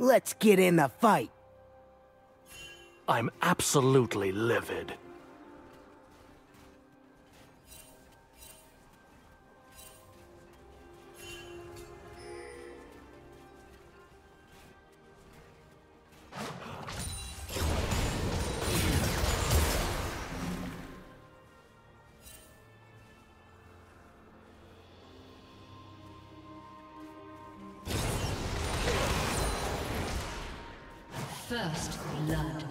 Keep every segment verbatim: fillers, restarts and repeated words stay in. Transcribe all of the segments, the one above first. Let's get in the fight. I'm absolutely livid. First blood.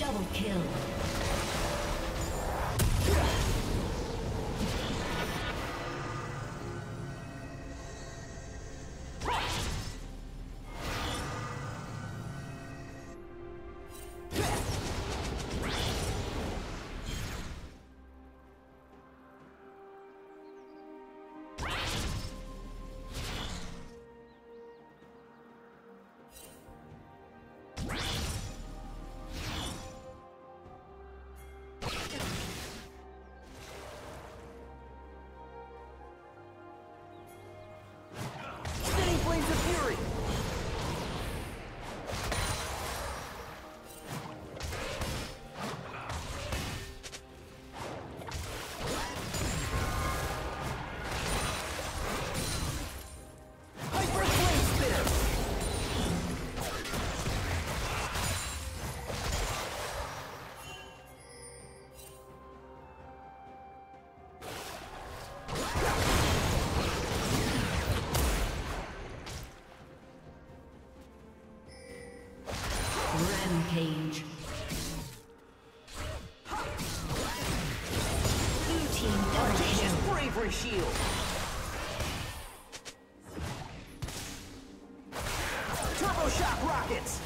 Double kill. Rampage. Blue team audacious bravery shield. Turbo shock rockets.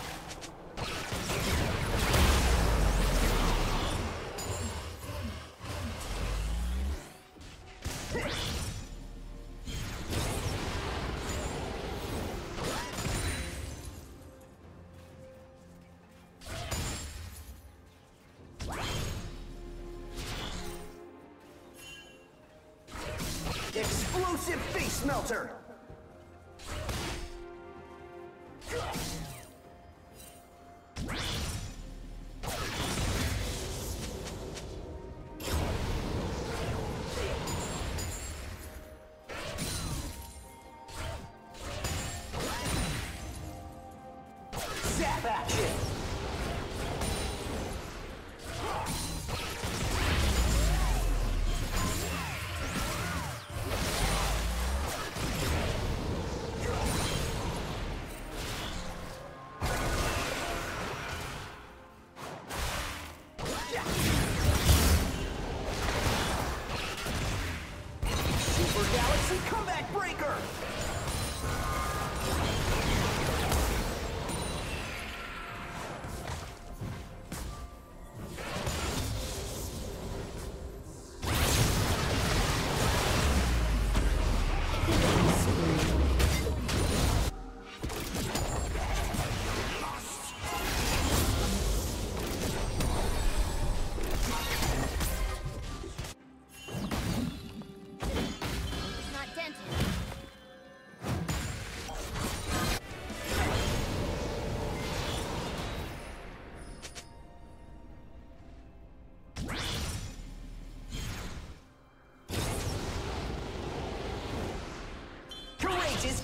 Explosive face melter! Zap action! Comeback breaker!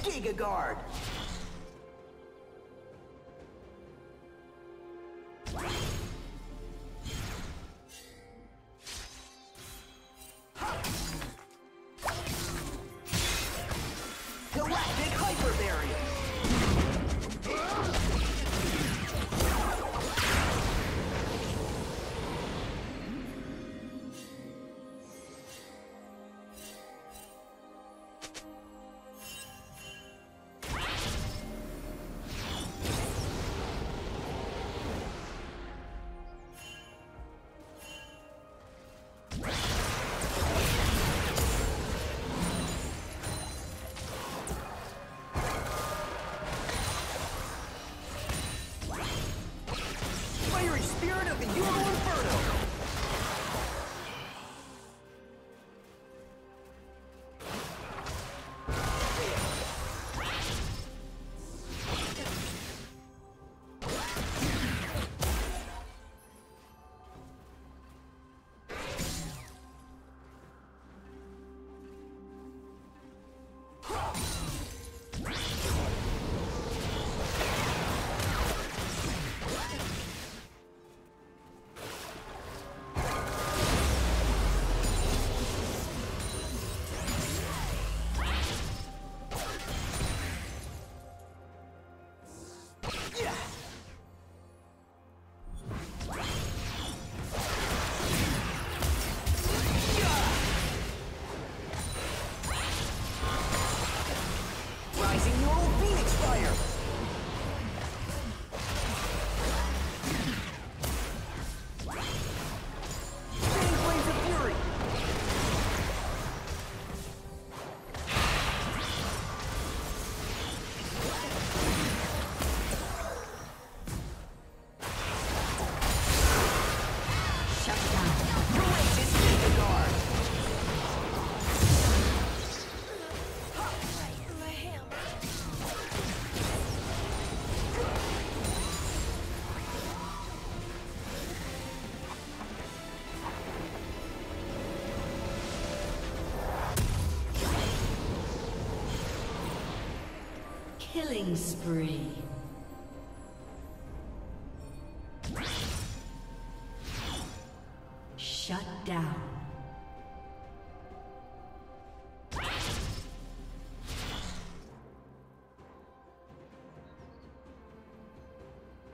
GigaGuard! Galactic Hyper Barrier! Killing spree. Shut down.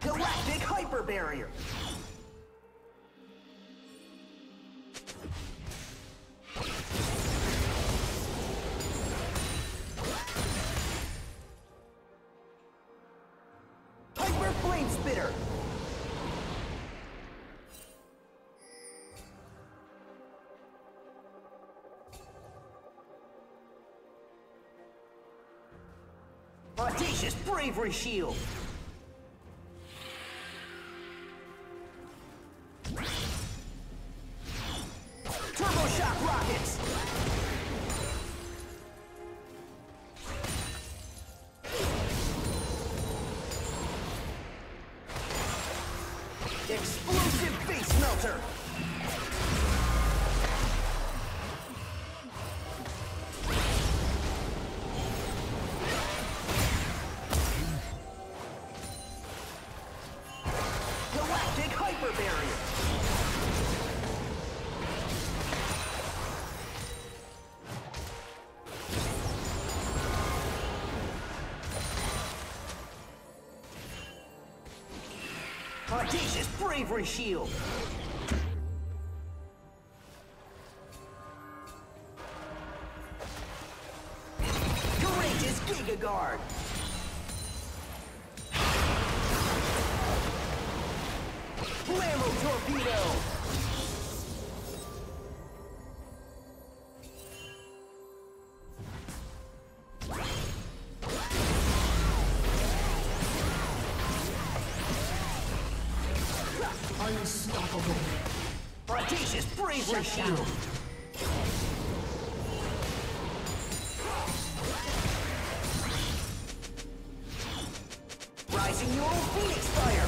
Galactic Hyper Barrier. Spitter. Audacious bravery shield. Turbo shock rockets. Explosive face melter! Galactic Hyper Barrier! Audacious bravery shield. Courageous GigaGuard. Blammo torpedo. Unstoppable. Audacious bravery shield. Rising your own Phoenix fire.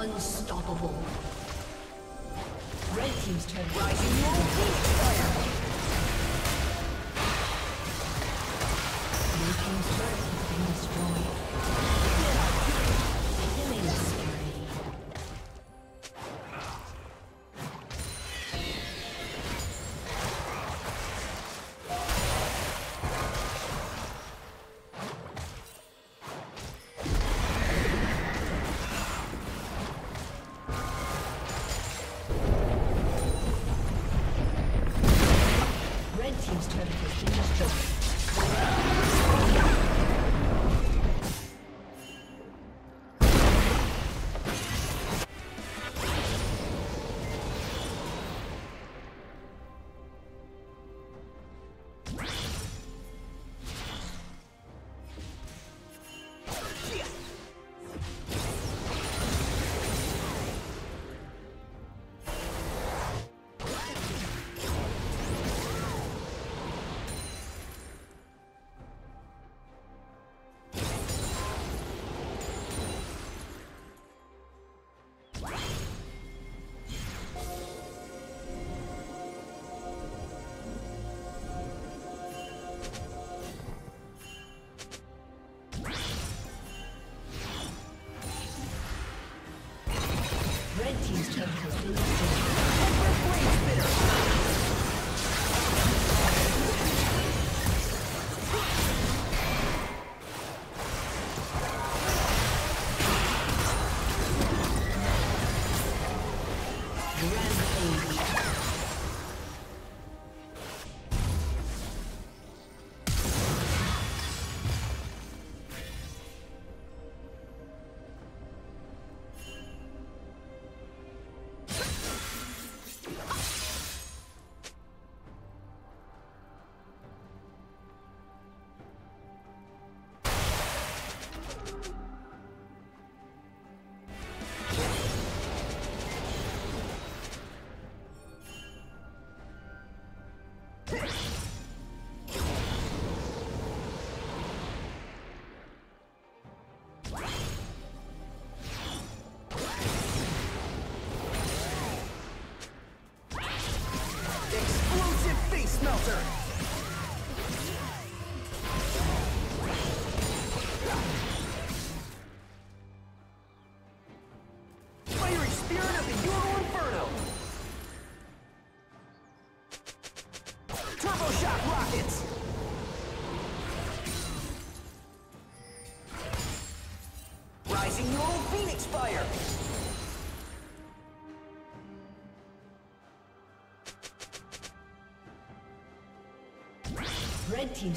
Unstoppable. Red team's turn. Rising fire. Blue team's turret has been destroyed. Killing Red team's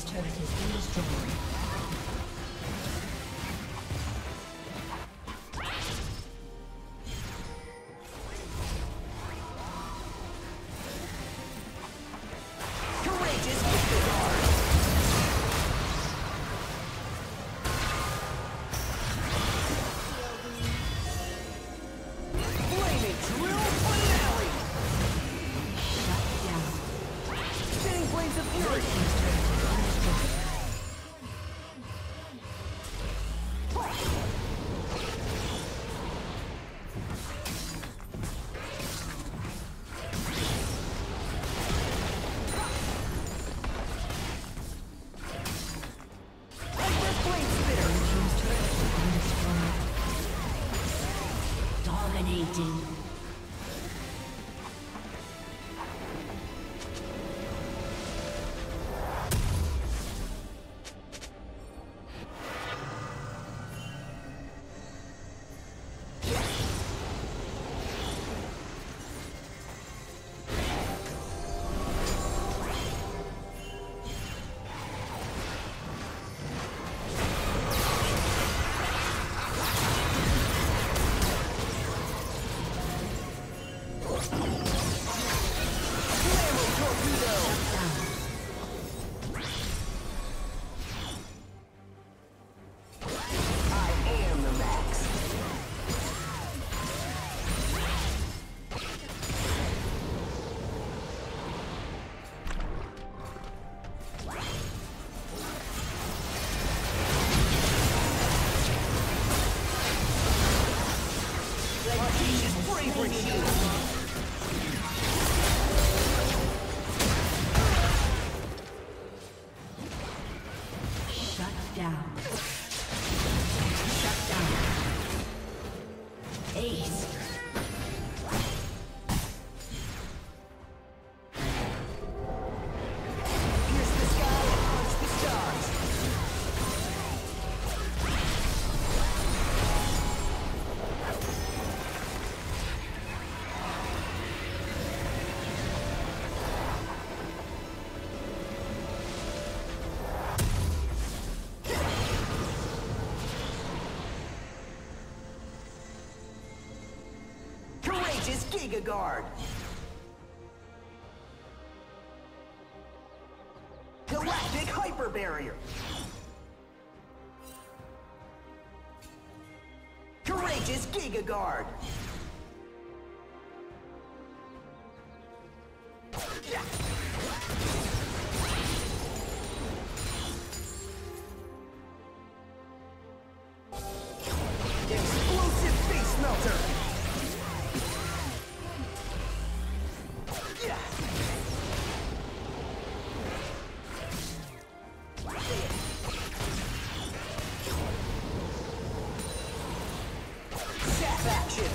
turret has been destroyed. Dominating. GigaGuard. Galactic Hyper Barrier. Courageous GigaGuard. Explosive face melter. Zap action.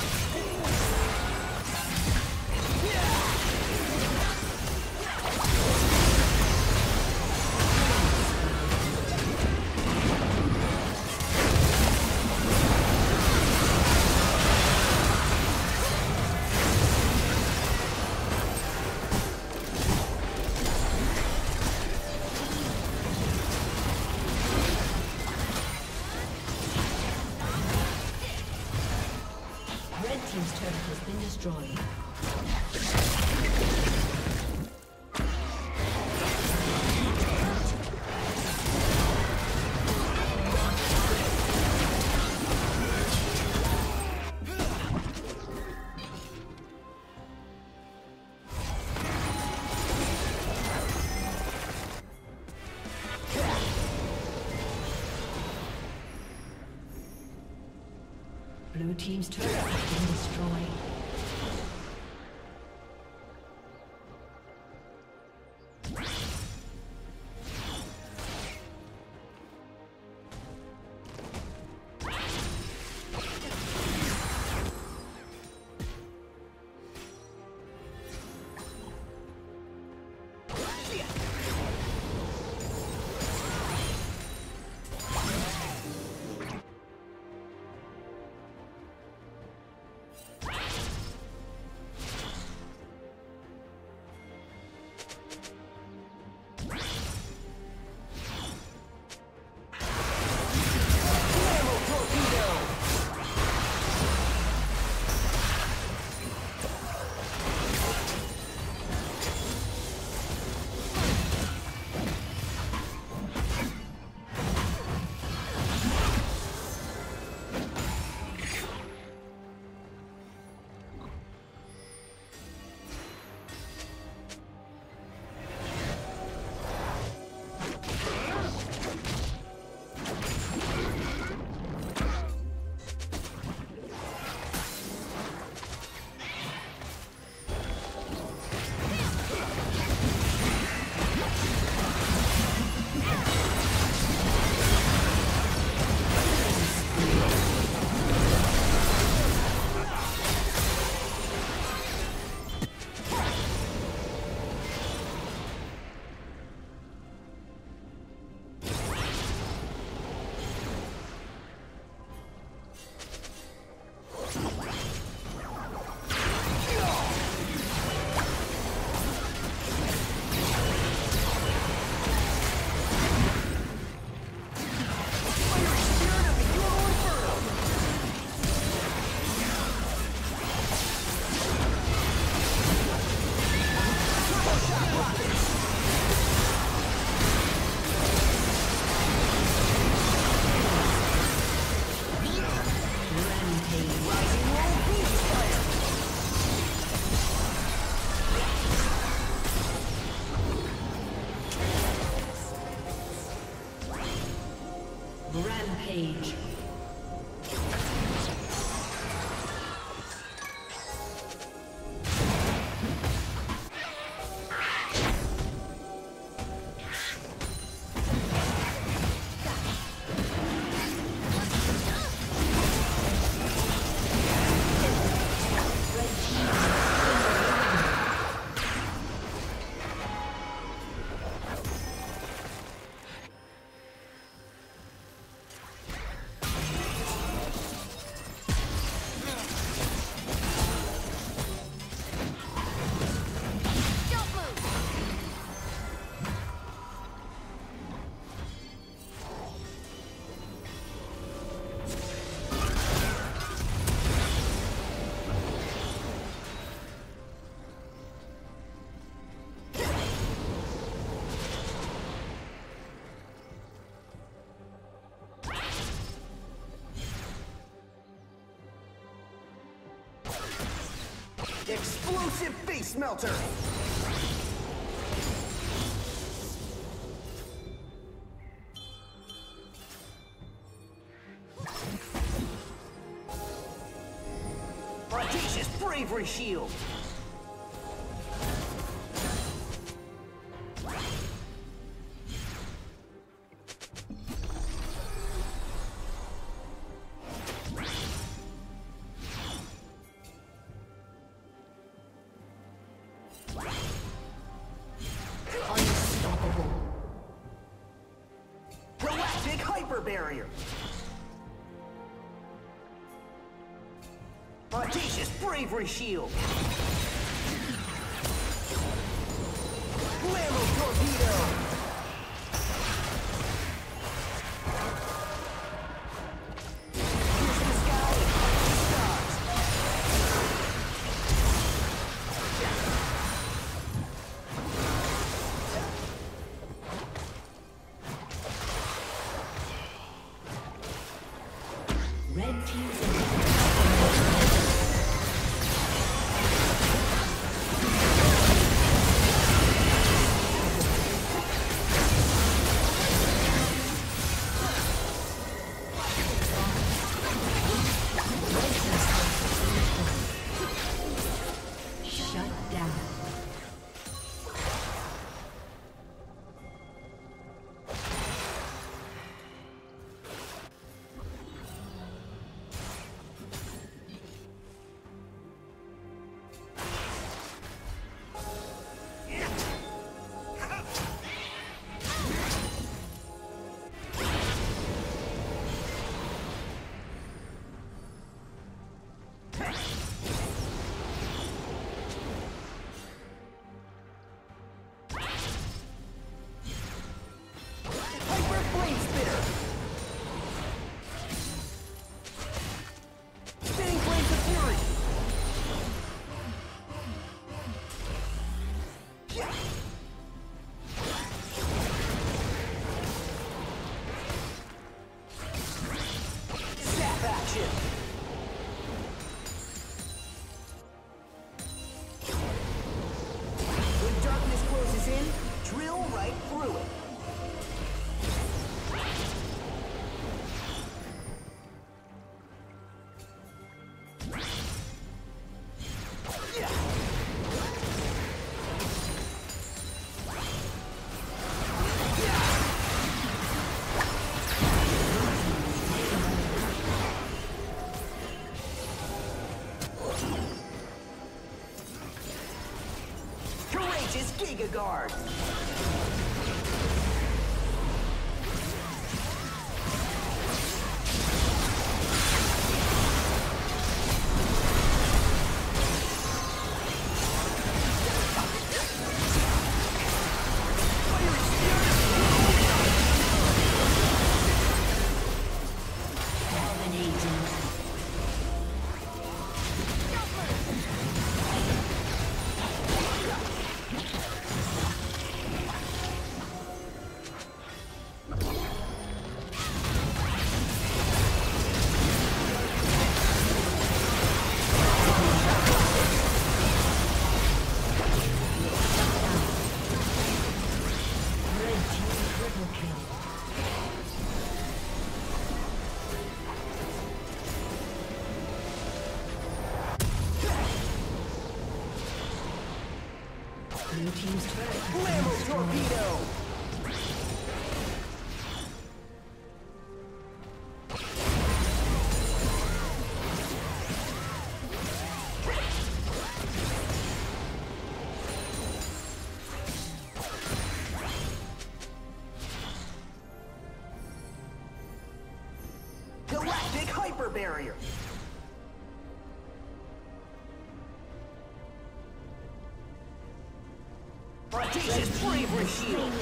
His turret has been destroyed. Blue team's turret has been destroyed. Rampage. Explosive Face Melter! Prodigious Bravery Shield! Galactic Hyper Barrier. Audacious Bravery Shield. Glamour Torpedo. Pierce the sky. Stars. Red team's GigaGuard. Blue team's turret. Glamour Torpedo! Galactic Hyper Barrier! Prodigious Bravery Shield!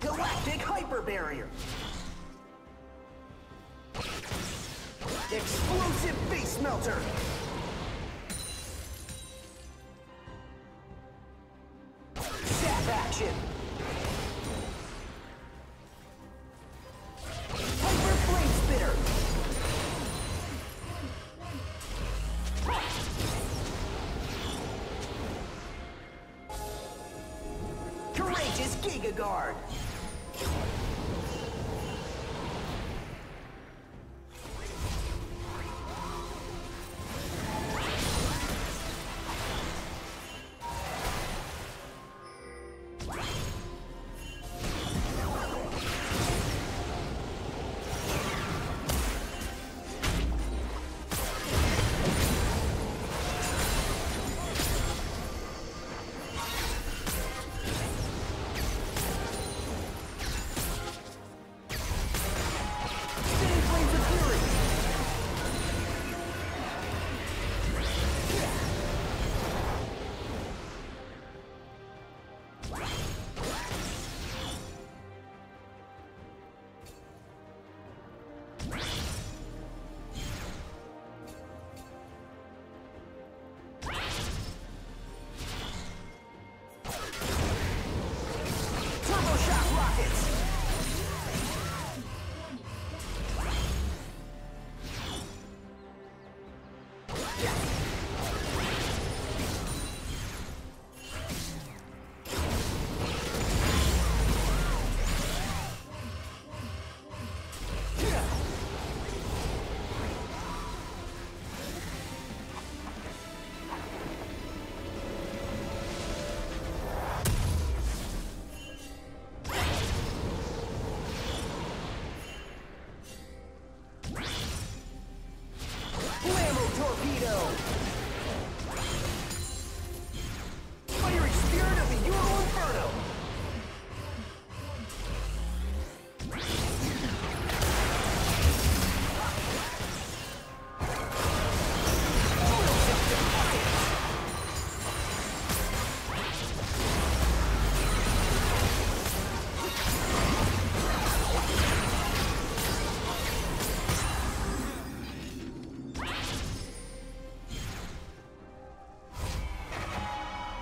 Galactic Hyper Barrier! Explosive Face Melter! Zap Action! Hyper Flame Spitter! Courageous GigaGuard!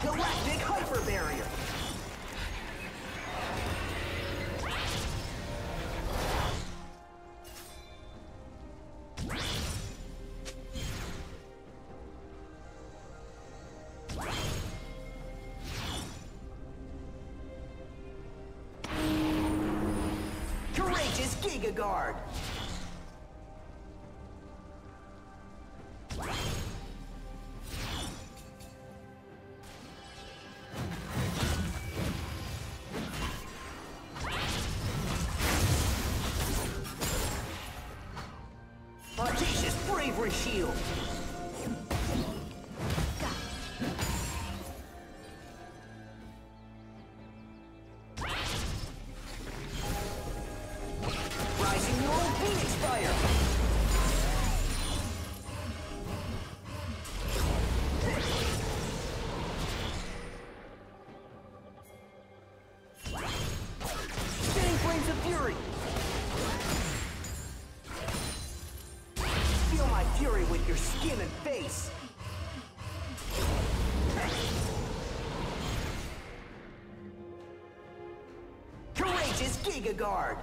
Galactic Hyper Barrier. Courageous GigaGuard. Audacious bravery shield. Rising your own Phoenix fire. Fury with your skin and face. Courageous GigaGuard.